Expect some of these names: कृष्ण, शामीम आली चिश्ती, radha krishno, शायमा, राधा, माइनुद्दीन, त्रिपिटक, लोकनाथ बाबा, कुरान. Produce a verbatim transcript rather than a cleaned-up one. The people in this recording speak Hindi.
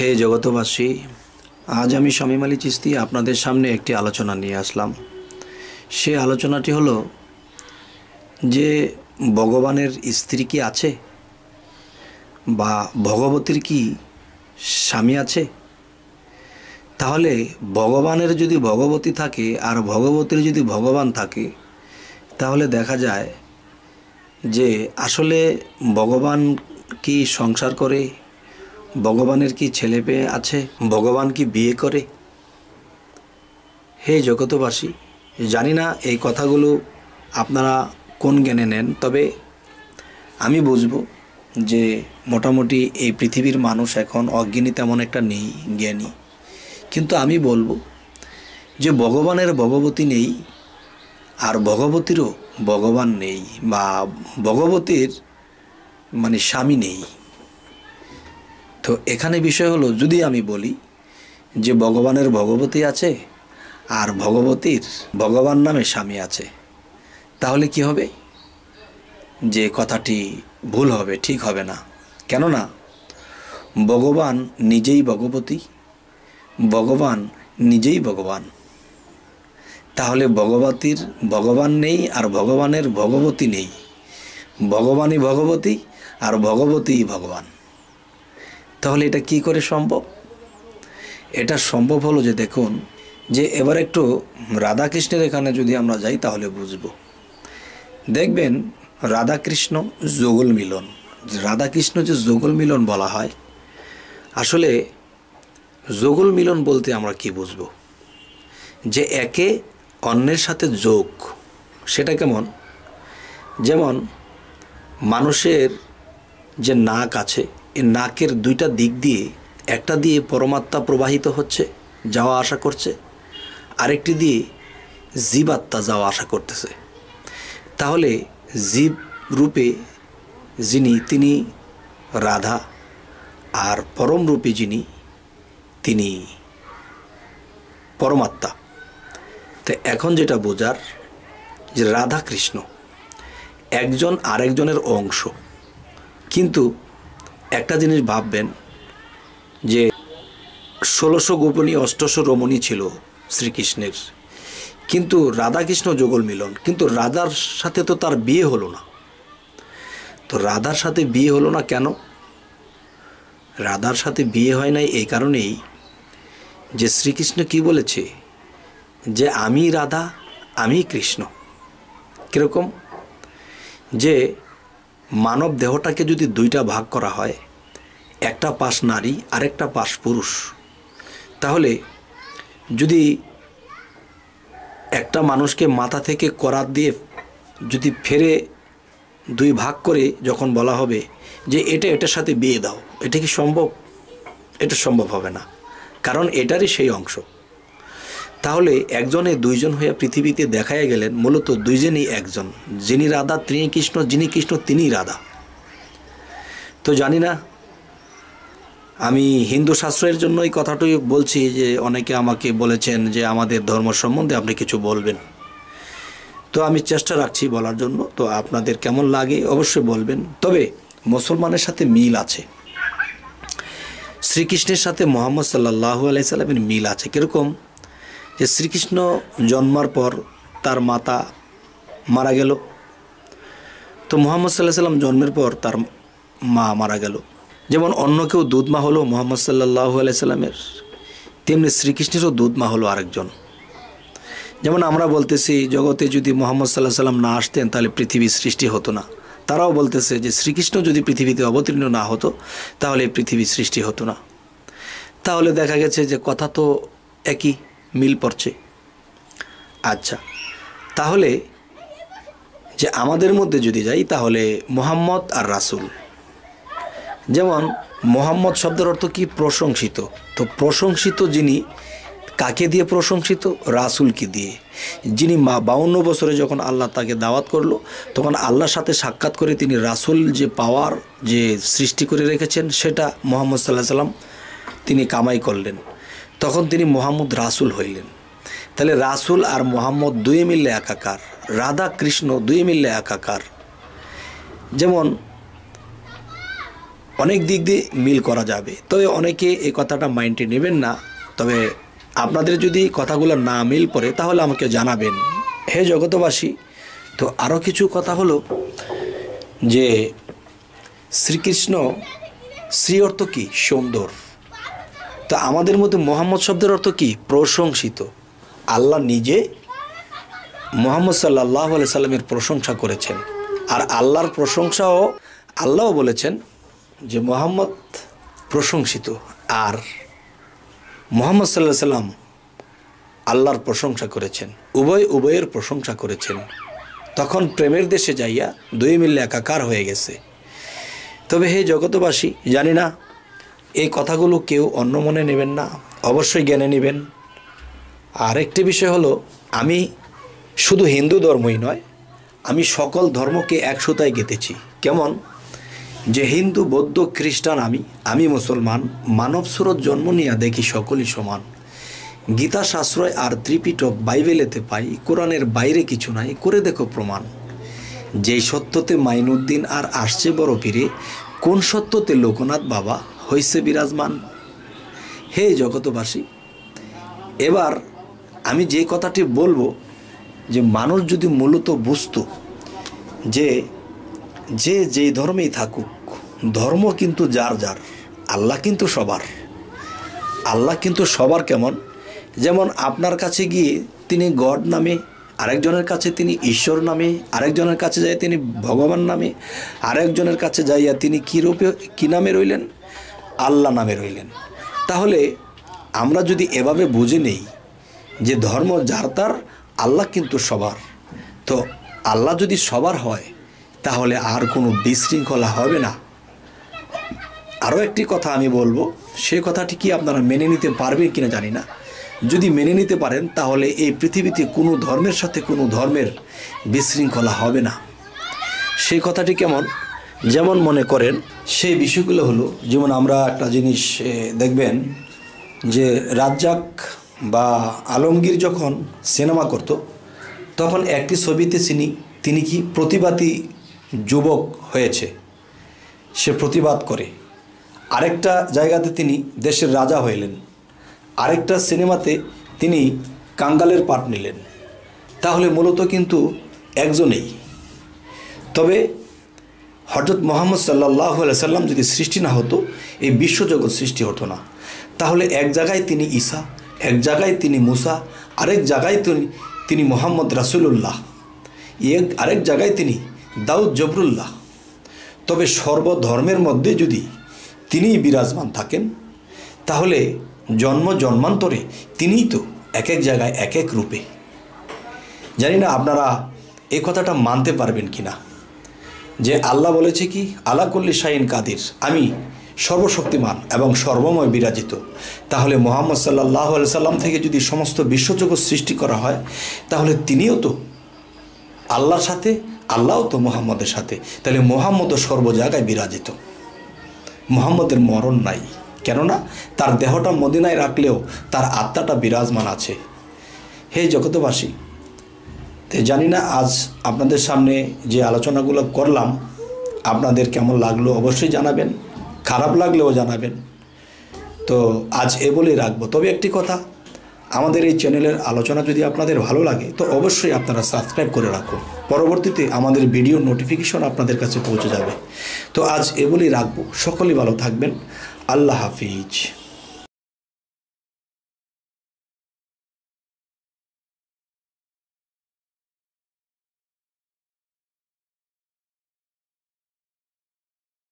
हे जगतवासी, आज आमी शामीम आली चिश्ती आपनादेर सामने एकटी आलोचना निये आसलाम। से आलोचनाटी हलो जे भगवानेर स्त्री की आछे बा भगवतीर की स्वामी आछे। ताहले भगवानेर जदि भगवती थाके आर भगवतीर जदि भगवान थाके ताहले देखा जाय जे आसले भगवान की संसार करे, भगवानेर की छेले पे आछे, भगवान की बिये करे। हे जगतवासी, जानि ना एई कथागुलो आपनारा कोन ज्ञाने नेन, तबे आमी बुझबो जे मोटामुटी एई पृथिवीर मानुष एखन अज्ञानी तेमन एकटा नेई, ज्ञानी। किन्तु आमी बोलबो जे भगवानेर भगवती नेई आर भगवतीरो भगवान नेई बा भगवतीर माने स्वामी नेई। तो एखाने विषय हलो, जुदी आमी बोली जे भगवानेर भगवती आछे आर भगवतीर भगवान नामे स्वामी आछे, ताहले कि होबे? जे कथाटी भूल होबे, ठीक होबे ना। केनना भगवान निजेई भगवती, भगवान निजेई भगवान। ताहले भगवतीर भगवान नेई आर भगवानेर भगवती नेई, भगवानी भगवती आर भगवती भगवान। ताहले एटा कि करे सम्भव? एटा सम्भव हलो जे देखुन जे एबार एकटु राधा कृष्णेर एखाने जोदि आमरा जाई ताहले बुझबो। देखबेन राधा कृष्ण जोगल मिलन, राधा कृष्ण जे जोगल मिलन बला हय, आसले जोगल मिलन बोलते आमरा कि बुझबो? जे एके अन्येर साथे जोग, सेटा केमन? जेमन मानुषेर जे नाक आछे, ए नाकेर दुइटा दिक दिए एकटा दिए परमात्मा प्रवाहित होच्छे, जावा आशा करछे, आरेकटी दिए जीवात्मा जावा आशा करतेछे। ताहले जीव रूपे जिनी तिनी राधा आर परम रूपे जिनी तिनी परमात्मा। तो एखन जेटा बोझार जे राधा कृष्ण एकजन आरेकजनेर अंश। किन्तु एकटा जिनिस भाबबेन जे षोलोशो गोपनी अष्टशो रमणी छिलो श्रीकृष्णेर, किन्तु राधा कृष्ण जोगल मिलन, किन्तु राधार साथे तो तार बिये हलो ना। तो राधार साथे बिये हलो ना केन? राधार साथे बिये हय ना एई कारणेई जे श्रीकृष्ण कि बोलेछे जे आमी राधा आमी कृष्ण। किरकम? जे मानव देहटाके यदि दुईटा भाग करा हय, एकटा पाश नारी और एकटा पाश पुरुष, ताहले यदि एकटा मानुषके माथा थेके करात दिए यदि फेरे दुई भाग करे जखन बला हबे जे एटा एटार साथे बिये दाओ, एटा कि सम्भव? एटा सम्भव हबे ना, कारण एटारই সেই অংশ। তাহলে একজনে দুইজন হয়ে পৃথিবীতে দেখায় গেলেন, মূলত দুইজনই একজন, যিনি রাধা তিনি কৃষ্ণ, যিনি কৃষ্ণ তিনি রাধা। তো জানি না, আমি হিন্দু শাস্ত্রের জন্য এই কথাটাই বলছি যে অনেকে আমাকে বলেছেন যে আমাদের ধর্ম সম্বন্ধে আপনি কিছু বলবেন। তো আমি চেষ্টা রাখছি বলার জন্য। তো আপনাদের কেমন লাগে অবশ্যই বলবেন। তবে মুসলমানের সাথে মিল আছে, श्रीकृष्णर साथे मुहम्मद सल्लल्लाहु अलैहि सल्लामेर मिल आछे। किरकम? जे श्रीकृष्ण जन्मार पर तार माता मारा गेल, तो मुहम्मद सल्लल्लाहु अलैहि सल्लाम जन्मेर पर तार मा मारा गेल। जेमन अन्य केउ दूध मा हलो मुहम्मद सल्लल्लाहु अलैहि सल्लामेर, तेमनि श्रीकृष्णेरও दूध मा हलो आरेकजन। जेमन आमरा बोलतेছি जगते যদি মুহাম্মদ সাল্লাল্লাহু আলাইহি সাল্লাম না আসতেন তাহলে পৃথিবী সৃষ্টি হতো না। ताराओ बोलतेছে যে শ্রীকৃষ্ণ যদি পৃথিবীতে অবতীর্ণ না হতো তাহলে পৃথিবী সৃষ্টি হতো না। তাহলে দেখা গেছে যে কথা তো একই, মিল পড়ছে। আচ্ছা, তাহলে যে আমাদের মধ্যে যদি যাই তাহলে মুহাম্মদ আর রাসূল। যেমন মুহাম্মদ শব্দের অর্থ কি? প্রশংসিত। তো প্রশংসিত যিনি, কাকে দিয়ে প্রশংসিত? রাসূলকে দিয়ে, যিনি মা বাউন্ন বছরে যখন আল্লাহ তাকে দাওয়াত করলো তখন আল্লাহর সাথে সাক্ষাৎ করে তিনি রাসূল যে পাওয়ার যে সৃষ্টি করে রেখেছেন সেটা মুহাম্মদ সাল্লাল্লাহু আলাইহি সাল্লাম তিনি কামাই করলেন, তখন তিনি মুহাম্মদ রাসূল হইলেন। তাহলে রাসূল আর মুহাম্মদ দুই মিলে একাকার, রাধা কৃষ্ণ দুই মিলে একাকার। যেমন अनेक दिक दिए मिल करा जाबे। तबे अनेके एई कथाटा माइंडे नेबेन ना, तबे आपनादेर जोदि कथागुलो ना मिल पड़े ताहले आमाके जानाबेन हे जगतबासी। तो आरो किछु कथा हलो जे श्रीकृष्ण श्री अर्थ कि सौंदर्य, तो आमादेर मध्य मोहम्मद शब्देर अर्थ कि प्रशंसित। आल्ला निजे मोहम्मद सल्लल्लाहु अलैहि सल्लामेर प्रशंसा करेछेन और आल्लार प्रशंसाओ आल्लाहओ बोलेछेन जे मोहम्मद प्रशंसित और मोहम्मद सल्लल्लाहु अलैहि सल्लाम आल्लार प्रशंसा करेछेन, उभय उभयेर प्रशंसा करेछेन। तखन प्रेमेर देशे जाइया दुई मिले एकाकार हये गेछे। तबे हे जगतबासी, जानि ना एई कथागुलो केउ अन्य मने नेबेन ना, अवश्यई ज्ञाने नेबेन। आरेकटी विषय हलो आमी शुधु हिंदू धर्मई नय, आमी सकल धर्मके एक सूताय गेथेछि। केमन जे हिंदू बौद्ध ख्रिस्टान आमी आमी मुसलमान, मानव सुरत जन्म निया देखि सकलई समान। गीता शास्त्रय आर त्रिपिटक बाइबेलेते पाई, कुरानेर बाइरे किछु नाई, करे देखो प्रमाण। जेई सत्यते माइनुद्दीन आर आसछे बड़ो पीरे, कोन सत्यते लोकनाथ बाबा हइछे बिराजमान। हे जगतबासी, एबार आमी जे कथाटी बोलबो जे मानुष जदि मूलत बुझतो जे जे जे धर्मेई थाकुक, धर्म किन्तु जार जार, आल्ला किन्तु सबार। आल्ला किन्तु सबार केमन, जेमन आपनार काछे गिये तिनि गड नामे, आरेकजनेर काछे तिनि ईश्वर नामे, आरेकजनेर काछे जाइया तिनि भगवान नामे, आरेकजनेर काछे जाइया तिनि कि रूपे कि नामे रइलेन, आल्ला नामे रइलेन। ताहले आमरा जदि एभावे बुझे नेई जे धर्म जार तार, आल्ला किन्तु सबार, तो आल्ला जदि सबार हय ताहले आर कोनो बिशृंखला हबे ना। आरो एकटी कथा आमी बोलबो, सेई कथाटी कि आपनारा मेने निते पारबेन किना जानि ना। যদি মেনে নিতে পারেন তাহলে এই পৃথিবীতে কোনো ধর্মের সাথে কোনো ধর্মের বিশৃঙ্খলা হবে না। সেই কথাটি কেমন, যেমন মনে করেন সেই বিষয়গুলো হলো, যেমন আমরা একটা জিনিস দেখবেন যে রাজ্জাক বা আলমগীর যখন সিনেমা করত তখন একটি ছবিতে চিনি তিনি কি প্রতিবাদী যুবক হয়েছে, সে প্রতিবাদ করে। আরেকটা জায়গাতে তিনি দেশের রাজা হইলেন, আরেকটা সিনেমাতে তিনি কাঙ্গালের পাঠ নিলেন। তাহলে মূলত কিন্তু একজনেই। তবে হযরত মুহাম্মদ সাল্লাল্লাহু আলাইহি সাল্লাম যদি সৃষ্টি না হতো এই বিশ্বজগৎ সৃষ্টি হতো না। তাহলে এক জায়গায় তিনি ঈসা, এক জায়গায় তিনি মুসা, আরেক জায়গায় তিনি তিনি মুহাম্মদ রাসূলুল্লাহ, এক আরেক জায়গায় তিনি দাউদ জবরুল্লাহ। তবে সর্বধর্মের মধ্যে যদি তিনিই বিরাজমান থাকেন তাহলে जन्म जन्मान्तरे तिनिई तो एक एक जगह एक एक रूपे। जानि ना आपनारा एई कथाटा मानते पारबेन किना जे आल्लाह बोलेछे कि आला कुल्ली शाइन कादिर, आमी सर्वशक्तिमान एवं सर्वमय विराजित। ताहले मुहम्मद सल्लल्लाहु आलैहि सल्लाम थेके जदि समस्त विश्वजगत सृष्टि करा हय ताहले तिनिओ तो आल्लाहर साथे, आल्लाहओ तो मुहम्मदेर साथे। ताहले मुहम्मदओ सर्व जगह विराजित, मुहम्मदेर मरण नाई। কেননা তার দেহটা মদিনায় রাখলেও তার আত্মাটা বিরাজমান আছে। হে জগতবাসী, তে জানি না আজ আপনাদের সামনে যে আলোচনাগুলো করলাম আপনাদের কেমন লাগলো অবশ্যই জানাবেন, খারাপ লাগলেও জানাবেন। তো আজ এ বলেই রাখবো। তবে একটি কথা, আমাদের এই চ্যানেলের আলোচনা যদি আপনাদের ভালো লাগে তো অবশ্যই আপনারা সাবস্ক্রাইব করে রাখুন, পরবর্তীতে আমাদের ভিডিও নোটিফিকেশন আপনাদের কাছে পৌঁছে যাবে। তো আজ এ বলেই রাখবো, সকলেই ভালো থাকবেন। আল্লাহ হাফিজ।